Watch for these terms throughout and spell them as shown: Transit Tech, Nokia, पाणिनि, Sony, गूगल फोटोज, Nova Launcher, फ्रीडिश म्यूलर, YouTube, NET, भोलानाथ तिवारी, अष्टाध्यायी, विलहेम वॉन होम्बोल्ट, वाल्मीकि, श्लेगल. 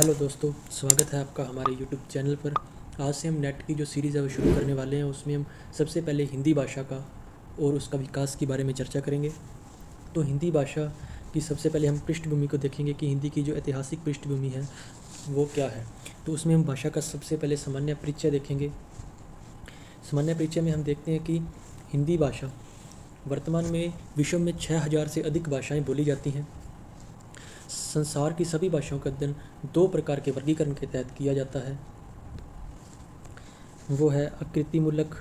Hello दोस्तों, स्वागत है आपका हमारे YouTube चैनल पर। आज से हम नेट की जो सीरीज़ है वो शुरू करने वाले हैं। उसमें हम सबसे पहले हिंदी भाषा का और उसका विकास के बारे में चर्चा करेंगे। तो हिंदी भाषा की सबसे पहले हम पृष्ठभूमि को देखेंगे कि हिंदी की जो ऐतिहासिक पृष्ठभूमि है वो क्या है। तो उसमें हम भाषा का सबसे पहले सामान्य परिचय देखेंगे। सामान्य परिचय में हम देखते हैं कि हिंदी भाषा वर्तमान में विश्व में 6000 से अधिक भाषाएँ बोली जाती हैं। संसार की सभी भाषाओं का अध्ययन 2 प्रकार के वर्गीकरण के तहत किया जाता है, वो है आकृतिमूलक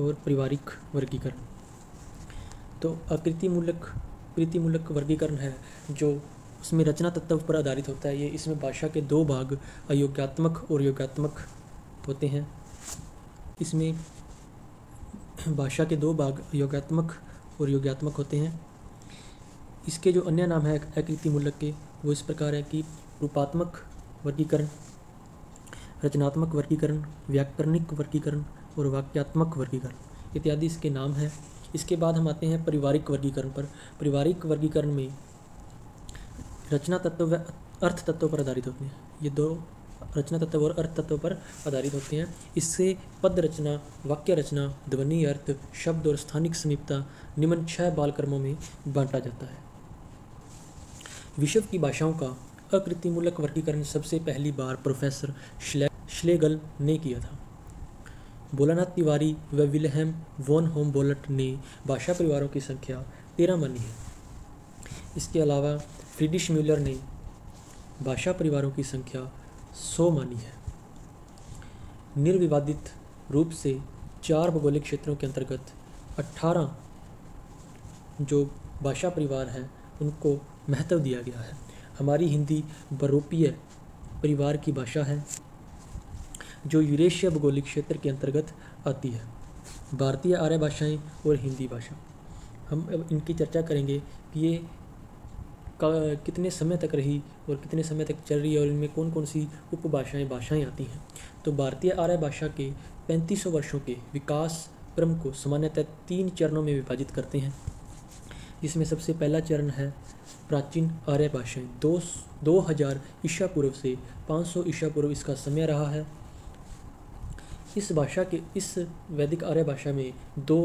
और पारिवारिक वर्गीकरण। तो आकृतिमूलक वर्गीकरण है जो उसमें रचना तत्व पर आधारित होता है। ये इसमें भाषा के 2 भाग अयोग्यात्मक और योग्यात्मक होते हैं। इसमें भाषा के 2 भाग अयोग्यात्मक और योग्यात्मक होते हैं। इसके जो अन्य नाम है आकृतिमूलक के, वो इस प्रकार है कि रूपात्मक वर्गीकरण, रचनात्मक वर्गीकरण, व्याकरणिक वर्गीकरण और वाक्यात्मक वर्गीकरण इत्यादि इसके नाम हैं। इसके बाद हम आते हैं पारिवारिक वर्गीकरण पर। पारिवारिक वर्गीकरण में रचना तत्व व अर्थ तत्व पर आधारित होते हैं। ये 2 रचना तत्व और अर्थ तत्व पर आधारित होते हैं। इससे पद रचना, वाक्य रचना, ध्वनि अर्थ, शब्द और स्थानिक समीपता निम्न 6 बाल क्रमों में बांटा जाता है। विश्व की भाषाओं का आकृतिमूलक वर्गीकरण सबसे पहली बार प्रोफेसर श्लेगल ने किया था। भोलानाथ तिवारी व विलहेम वॉन होम्बोल्ट ने भाषा परिवारों की संख्या 13 मानी है। इसके अलावा फ्रीडिश म्यूलर ने भाषा परिवारों की संख्या 100 मानी है। निर्विवादित रूप से 4 भौगोलिक क्षेत्रों के अंतर्गत 18 जो भाषा परिवार हैं उनको महत्व दिया गया है। हमारी हिंदी यूरोपीय परिवार की भाषा है जो यूरेशिया भौगोलिक क्षेत्र के अंतर्गत आती है। भारतीय आर्य भाषाएं और हिंदी भाषा, हम अब इनकी चर्चा करेंगे कि ये कितने समय तक रही और कितने समय तक चल रही है और इनमें कौन कौन सी उपभाषाएं आती हैं। तो भारतीय आर्य भाषा के 3500 वर्षों के विकास क्रम को सामान्यतः 3 चरणों में विभाजित करते हैं। इसमें सबसे पहला चरण है प्राचीन आर्य भाषाएँ। 2000 ईसा पूर्व से 500 ईसा पूर्व इसका समय रहा है। इस वैदिक आर्य भाषा में 2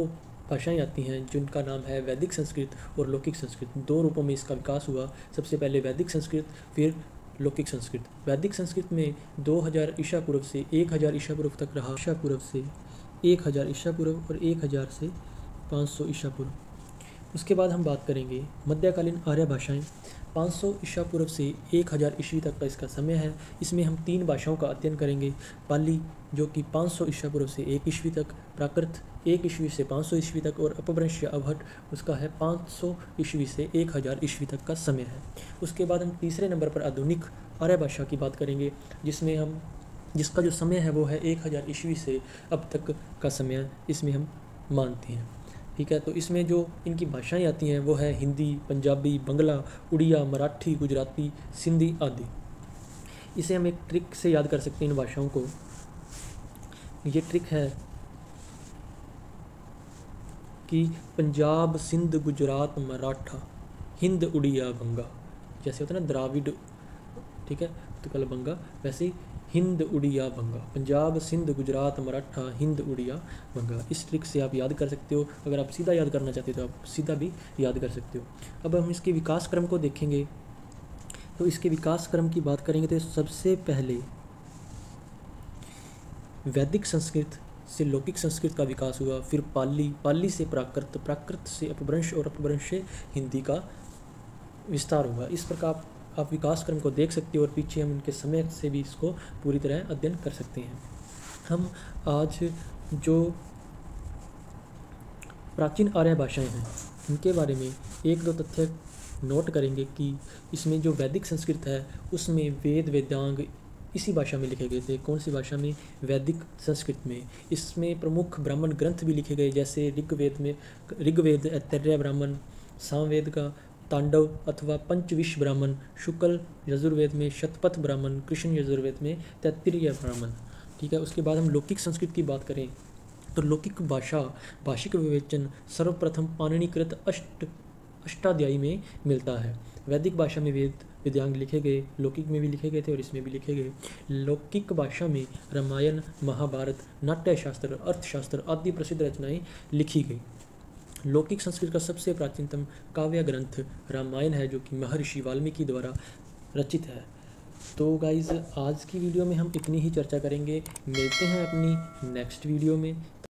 भाषाएँ आती हैं जिनका नाम है वैदिक संस्कृत और लौकिक संस्कृत। 2 रूपों में इसका विकास हुआ, सबसे पहले वैदिक संस्कृत फिर लौकिक संस्कृत। वैदिक संस्कृत में 2000 ईसा पूर्व से 1000 ईसा पूर्व तक रहा। ईसा पूर्व से 1000 ईसा पूर्व और 1000 से 500 ईसा पूर्व। उसके बाद हम बात करेंगे मध्यकालीन आर्य भाषाएं। 500 ईसा पूर्व से 1000 ईस्वी तक का इसका समय है। इसमें हम 3 भाषाओं का अध्ययन करेंगे। पाली जो कि 500 ईसा पूर्व से 1 ईस्वी तक, प्राकृत 1 ईस्वी से 500 ईस्वी तक और अपभ्रंश या अवहट उसका है 500 ईस्वी से 1000 ईस्वी तक का समय है। उसके बाद हम तीसरे नंबर पर आधुनिक आर्य भाषा की बात करेंगे जिसका जो समय है वो है 1000 ईस्वी से अब तक का समय इसमें हम मानते हैं, ठीक है। तो इसमें जो इनकी भाषाएं आती हैं वो है हिंदी, पंजाबी, बंगला, उड़िया, मराठी, गुजराती, सिंधी आदि। इसे हम एक ट्रिक से याद कर सकते हैं इन भाषाओं को। ये ट्रिक है कि पंजाब, सिंध, गुजरात, मराठा, हिंद, उड़िया, बंगा, जैसे होता है ना द्राविड, ठीक है, तो कल बंगा, वैसे हिंद, उड़िया, बंगा, पंजाब, सिंध, गुजरात, मराठा, हिंद, उड़िया, बंगा। इस ट्रिक से आप याद कर सकते हो। अगर आप सीधा याद करना चाहते हो तो आप सीधा भी याद कर सकते हो। अब हम इसके विकास क्रम को देखेंगे। तो इसके विकास क्रम की बात करेंगे तो सबसे पहले वैदिक संस्कृत से लौकिक संस्कृत का विकास हुआ, फिर पाली से प्राकृत, प्राकृत से अपभ्रंश और अपभ्रंश से हिंदी का विस्तार हुआ। इस प्रकार आप विकास क्रम को देख सकते हो और पीछे हम इनके समय से भी इसको पूरी तरह अध्ययन कर सकते हैं। हम आज जो प्राचीन आर्य भाषाएं हैं उनके बारे में 1-2 तथ्य नोट करेंगे कि इसमें जो वैदिक संस्कृत है उसमें वेद, वेदांग इसी भाषा में लिखे गए थे। कौन सी भाषा में? वैदिक संस्कृत में। इसमें प्रमुख ब्राह्मण ग्रंथ भी लिखे गए जैसे ऋग्वेद, ऐतरेय ब्राह्मण, सामवेद का तांडव अथवा पंचविश ब्राह्मण, शुक्ल यजुर्वेद में शतपथ ब्राह्मण, कृष्ण यजुर्वेद में तैत्तिरीय ब्राह्मण, ठीक है। उसके बाद हम लौकिक संस्कृत की बात करें तो लौकिक भाषा भाषिक विवेचन सर्वप्रथम पाणिनीकृत अष्टाध्यायी में मिलता है। वैदिक भाषा में वेद, वेदांग लिखे गए, लौकिक में भी लिखे गए थे और इसमें भी लिखे गए। लौकिक भाषा में रामायण, महाभारत, नाट्यशास्त्र, अर्थशास्त्र आदि प्रसिद्ध रचनाएं लिखी गई। लौकिक संस्कृत का सबसे प्राचीनतम काव्य ग्रंथ रामायण है जो कि महर्षि वाल्मीकि द्वारा रचित है। तो गाइज आज की वीडियो में हम इतनी ही चर्चा करेंगे, मिलते हैं अपनी नेक्स्ट वीडियो में।